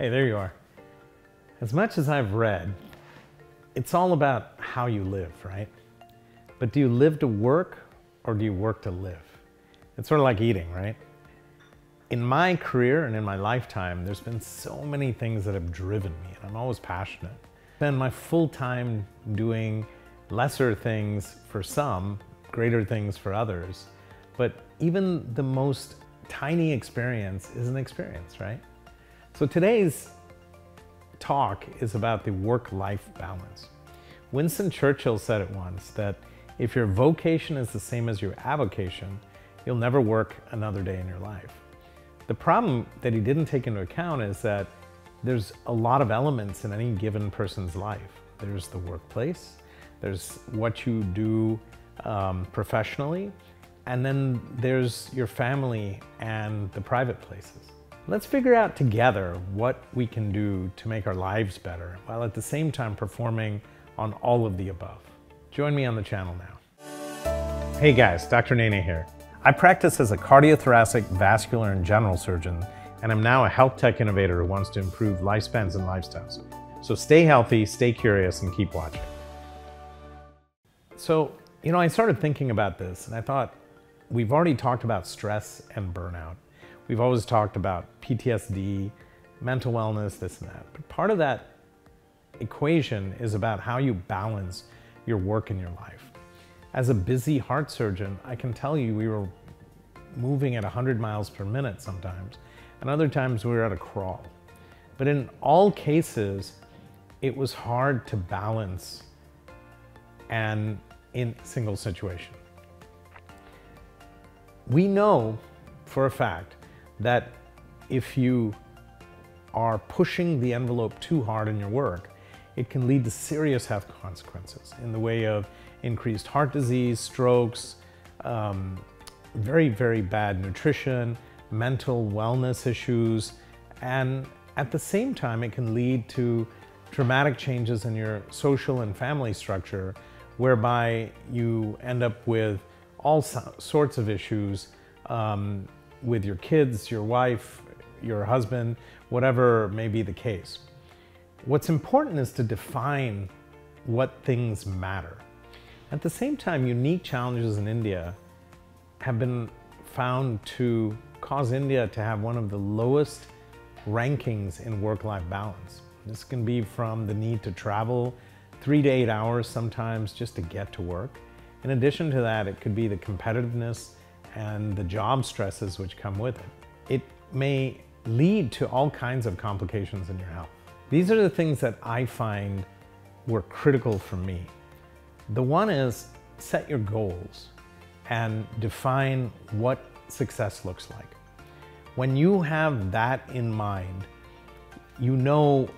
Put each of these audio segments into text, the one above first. Hey, there you are. As much as I've read, it's all about how you live, right? But do you live to work or do you work to live? It's sort of like eating, right? In my career and in my lifetime, there's been so many things that have driven me, and I'm always passionate. Spend my full time doing lesser things for some, greater things for others. But even the most tiny experience is an experience, right? So today's talk is about the work-life balance. Winston Churchill said it once that if your vocation is the same as your avocation, you'll never work another day in your life. The problem that he didn't take into account is that there's a lot of elements in any given person's life. There's the workplace, there's what you do professionally, and then there's your family and the private places. Let's figure out together what we can do to make our lives better while at the same time performing on all of the above. Join me on the channel now. Hey guys, Dr. Nene here. I practice as a cardiothoracic, vascular, and general surgeon, and I'm now a health tech innovator who wants to improve lifespans and lifestyles. So stay healthy, stay curious, and keep watching. So, you know, I started thinking about this, and I thought, we've already talked about stress and burnout. We've always talked about PTSD, mental wellness, this and that. But part of that equation is about how you balance your work and your life. As a busy heart surgeon, I can tell you we were moving at 100 miles per minute sometimes, and other times we were at a crawl. But in all cases, it was hard to balance and in a single situation. We know for a fact that if you are pushing the envelope too hard in your work, it can lead to serious health consequences in the way of increased heart disease, strokes, very, very bad nutrition, mental wellness issues, and at the same time, it can lead to dramatic changes in your social and family structure, whereby you end up with all sorts of issues with your kids, your wife, your husband, whatever may be the case. What's important is to define what things matter. At the same time, unique challenges in India have been found to cause India to have one of the lowest rankings in work-life balance. This can be from the need to travel 3 to 8 hours sometimes just to get to work. In addition to that, it could be the competitiveness and the job stresses which come with it. It may lead to all kinds of complications in your health. These are the things that I find were critical for me. The one is set your goals and define what success looks like. When you have that in mind, you know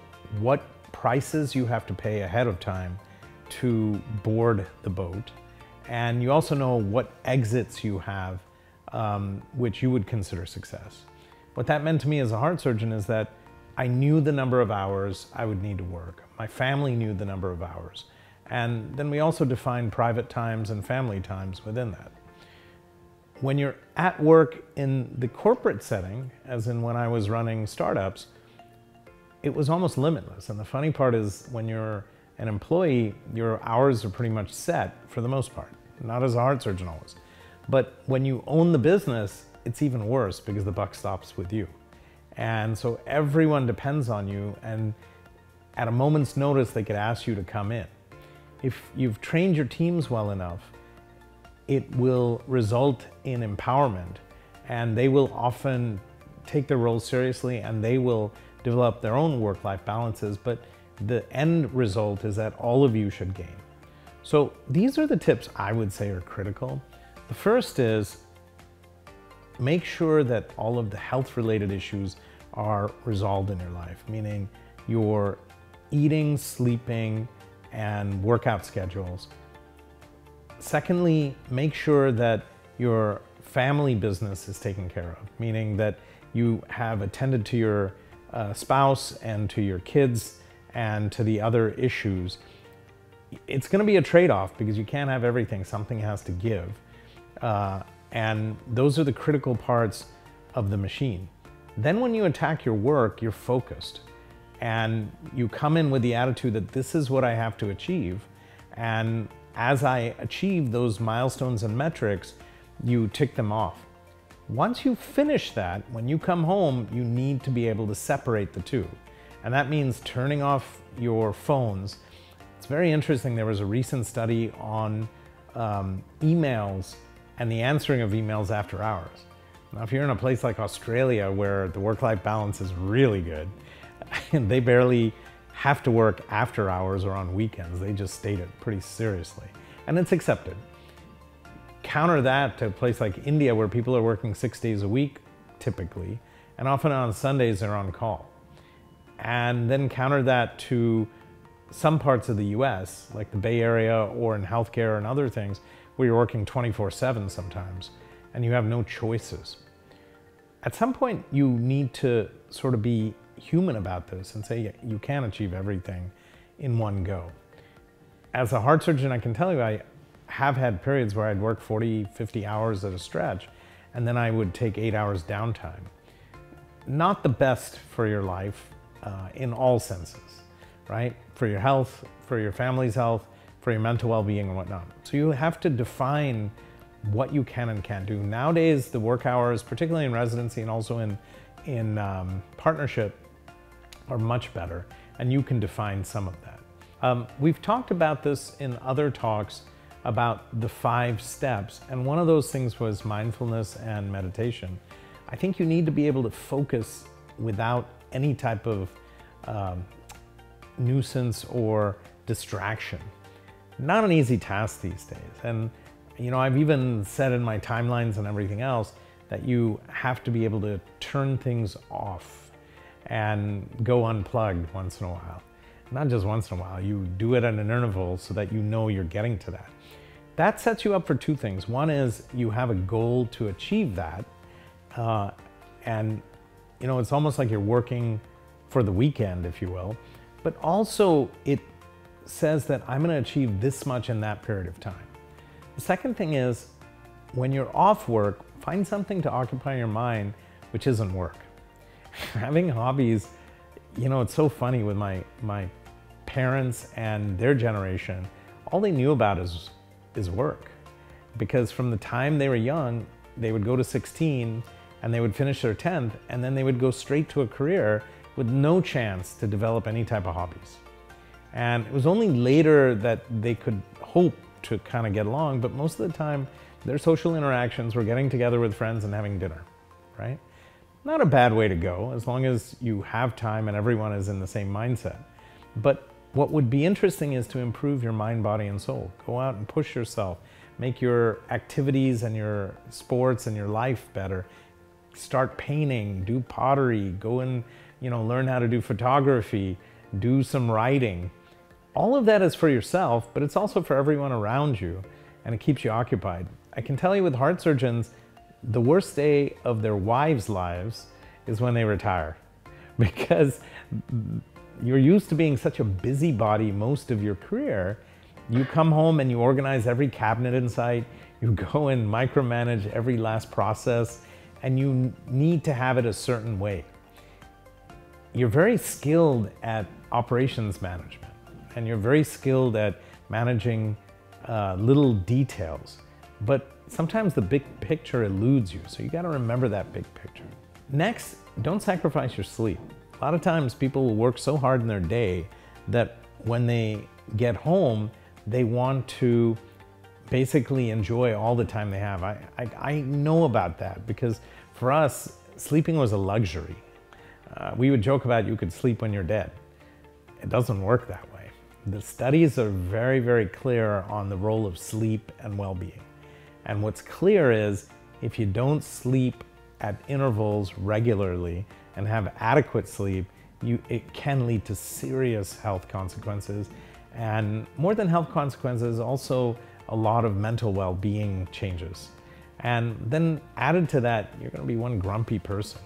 what prices you have to pay ahead of time to board the boat. And you also know what exits you have, which you would consider success. What that meant to me as a heart surgeon is that I knew the number of hours I would need to work. My family knew the number of hours. And then we also define private times and family times within that. When you're at work in the corporate setting, as in when I was running startups, it was almost limitless. And the funny part is when you're an employee, your hours are pretty much set for the most part, not as a heart surgeon always. But when you own the business, it's even worse because the buck stops with you. And so everyone depends on you, and at a moment's notice, they could ask you to come in. If you've trained your teams well enough, it will result in empowerment, and they will often take their role seriously, and they will develop their own work-life balances, but the end result is that all of you should gain. So these are the tips I would say are critical. The first is make sure that all of the health-related issues are resolved in your life, meaning your eating, sleeping, and workout schedules. Secondly, make sure that your family business is taken care of, meaning that you have attended to your spouse and to your kids and to the other issues. It's going to be a trade-off because you can't have everything. Something has to give. And those are the critical parts of the machine. Then when you attack your work, you're focused. and you come in with the attitude that this is what I have to achieve, and as I achieve those milestones and metrics, you tick them off. Once you finish that, when you come home, you need to be able to separate the two. And that means turning off your phones. It's very interesting, there was a recent study on emails and the answering of emails after hours. Now, if you're in a place like Australia where the work-life balance is really good, and they barely have to work after hours or on weekends, they just state it pretty seriously. And it's accepted. Counter that to a place like India where people are working 6 days a week, typically, and often on Sundays they're on call. And then counter that to some parts of the US, like the Bay Area or in healthcare and other things, where you're working 24/7 sometimes, and you have no choices. At some point, you need to sort of be human about this and say, you can't achieve everything in one go. As a heart surgeon, I can tell you, I have had periods where I'd work 40, 50 hours at a stretch, and then I would take 8 hours downtime. Not the best for your life in all senses, right? For your health, for your family's health, for your mental well-being and whatnot. So you have to define what you can and can't do. Nowadays, the work hours, particularly in residency and also in partnership, are much better, and you can define some of that. We've talked about this in other talks about the 5 steps, and one of those things was mindfulness and meditation. I think you need to be able to focus without any type of nuisance or distraction. Not an easy task these days, and you know, I've even said in my timelines and everything else that you have to be able to turn things off and go unplugged once in a while. Not just once in a while, you do it at an interval so that you know you're getting to that. That sets you up for 2 things. One is you have a goal to achieve that, and you know, it's almost like you're working for the weekend, if you will, but also it says that I'm going to achieve this much in that period of time. The second thing is, when you're off work, find something to occupy your mind which isn't work. Having hobbies, you know, it's so funny with my parents and their generation, all they knew about is work. Because from the time they were young, they would go to 16 and they would finish their 10th, and then they would go straight to a career with no chance to develop any type of hobbies. And it was only later that they could hope to kind of get along, but most of the time their social interactions were getting together with friends and having dinner, right? Not a bad way to go, as long as you have time and everyone is in the same mindset. But what would be interesting is to improve your mind, body, and soul. Go out and push yourself. Make your activities and your sports and your life better. Start painting, do pottery, go and, you know, learn how to do photography, do some writing. All of that is for yourself, but it's also for everyone around you, and it keeps you occupied. I can tell you with heart surgeons, the worst day of their wives' lives is when they retire, because you're used to being such a busybody most of your career. You come home and you organize every cabinet in sight, you go and micromanage every last process, and you need to have it a certain way. You're very skilled at operations management, and you're very skilled at managing little details, but sometimes the big picture eludes you, so you got to remember that big picture. Next, don't sacrifice your sleep. A lot of times people will work so hard in their day that when they get home, they want to basically enjoy all the time they have. I know about that, because for us, sleeping was a luxury. We would joke about you could sleep when you're dead. It doesn't work that way. The studies are very, very clear on the role of sleep and well-being. And what's clear is if you don't sleep at intervals regularly and have adequate sleep, it can lead to serious health consequences. And more than health consequences, also a lot of mental well-being changes. And then added to that, you're going to be one grumpy person.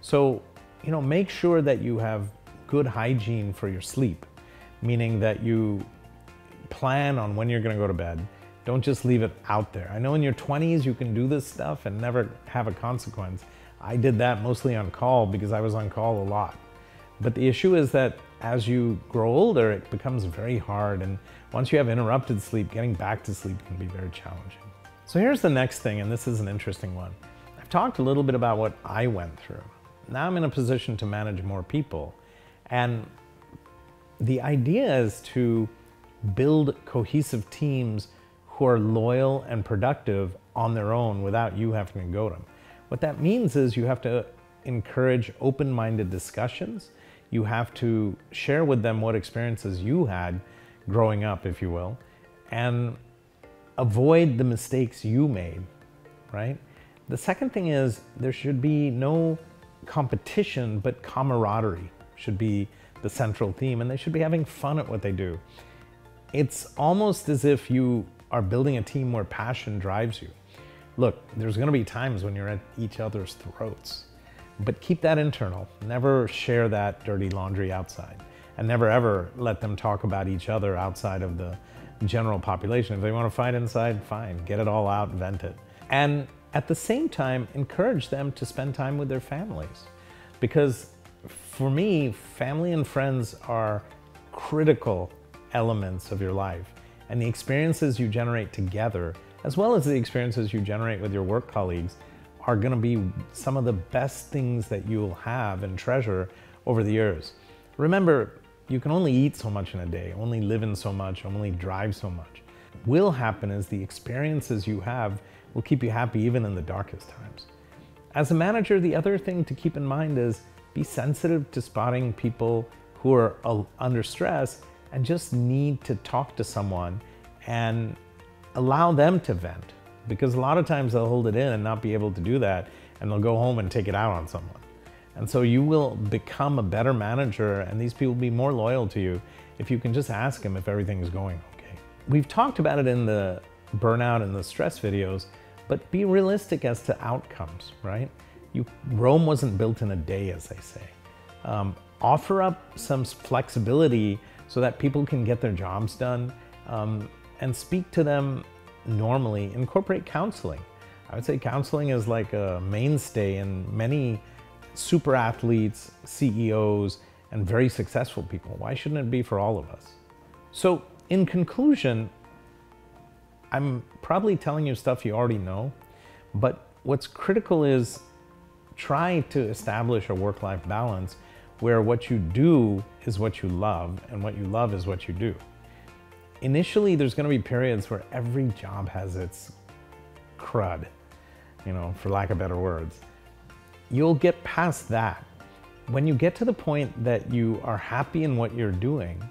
So, you know, make sure that you have good hygiene for your sleep, meaning that you plan on when you're going to go to bed. Don't just leave it out there. I know in your 20s you can do this stuff and never have a consequence. I did that mostly on call because I was on call a lot. But the issue is that as you grow older, it becomes very hard. And once you have interrupted sleep, getting back to sleep can be very challenging. So here's the next thing, and this is an interesting one. I've talked a little bit about what I went through. Now I'm in a position to manage more people. And the idea is to build cohesive teams who are loyal and productive on their own without you having to go to them. What that means is you have to encourage open-minded discussions. You have to share with them what experiences you had growing up, if you will, and avoid the mistakes you made, right? The second thing is there should be no competition, but camaraderie should be the central theme, and they should be having fun at what they do. It's almost as if you are building a team where passion drives you. Look, there's going to be times when you're at each other's throats, but keep that internal. Never share that dirty laundry outside, and never ever let them talk about each other outside of the general population. If they want to fight inside, fine, get it all out, vent it. And at the same time, encourage them to spend time with their families, because for me, family and friends are critical elements of your life, and the experiences you generate together, as well as the experiences you generate with your work colleagues, are going to be some of the best things that you'll have and treasure over the years. Remember, you can only eat so much in a day, only live in so much, only drive so much. What will happen is the experiences you have will keep you happy even in the darkest times. As a manager, the other thing to keep in mind is be sensitive to spotting people who are under stress and just need to talk to someone, and allow them to vent, because a lot of times they'll hold it in and not be able to do that, and they'll go home and take it out on someone. And so you will become a better manager, and these people will be more loyal to you if you can just ask them if everything's going okay. We've talked about it in the burnout and the stress videos, but be realistic as to outcomes, right? Rome wasn't built in a day, as they say. Offer up some flexibility so that people can get their jobs done, and speak to them normally. Incorporate counseling. I would say counseling is like a mainstay in many super athletes, CEOs, and very successful people. Why shouldn't it be for all of us? So in conclusion, I'm probably telling you stuff you already know, but what's critical is try to establish a work-life balance where what you do is what you love and what you love is what you do. Initially, there's going to be periods where every job has its crud, you know, for lack of better words. You'll get past that. When you get to the point that you are happy in what you're doing,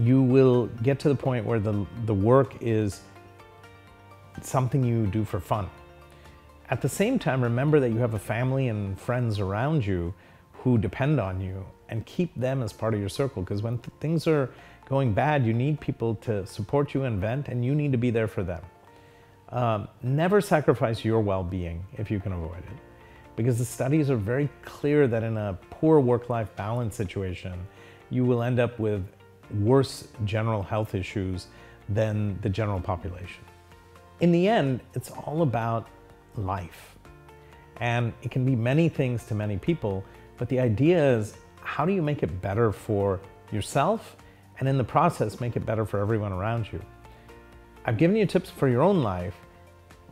you will get to the point where the work is something you do for fun. At the same time, remember that you have a family and friends around you who depend on you, and keep them as part of your circle, because when things are going bad, you need people to support you and vent, and you need to be there for them. Never sacrifice your well-being if you can avoid it, because the studies are very clear that in a poor work-life balance situation, you will end up with worse general health issues than the general population. In the end, it's all about life, and it can be many things to many people, but the idea is, how do you make it better for yourself, and in the process, make it better for everyone around you? I've given you tips for your own life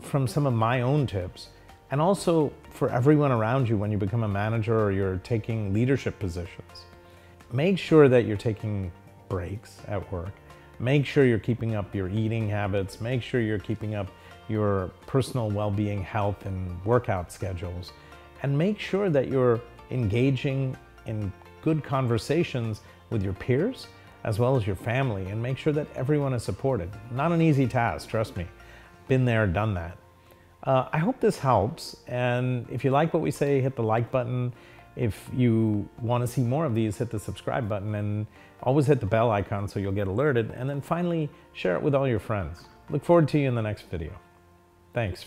from some of my own tips, and also for everyone around you when you become a manager or you're taking leadership positions. Make sure that you're taking breaks at work. Make sure you're keeping up your eating habits. Make sure you're keeping up your personal well-being, health, and workout schedules. And make sure that you're engaging in good conversations with your peers as well as your family, and make sure that everyone is supported. Not an easy task, trust me. Been there, done that. I hope this helps, and if you like what we say, hit the like button. If you want to see more of these, hit the subscribe button, and always hit the bell icon so you'll get alerted, and then finally, share it with all your friends. Look forward to you in the next video. Thanks.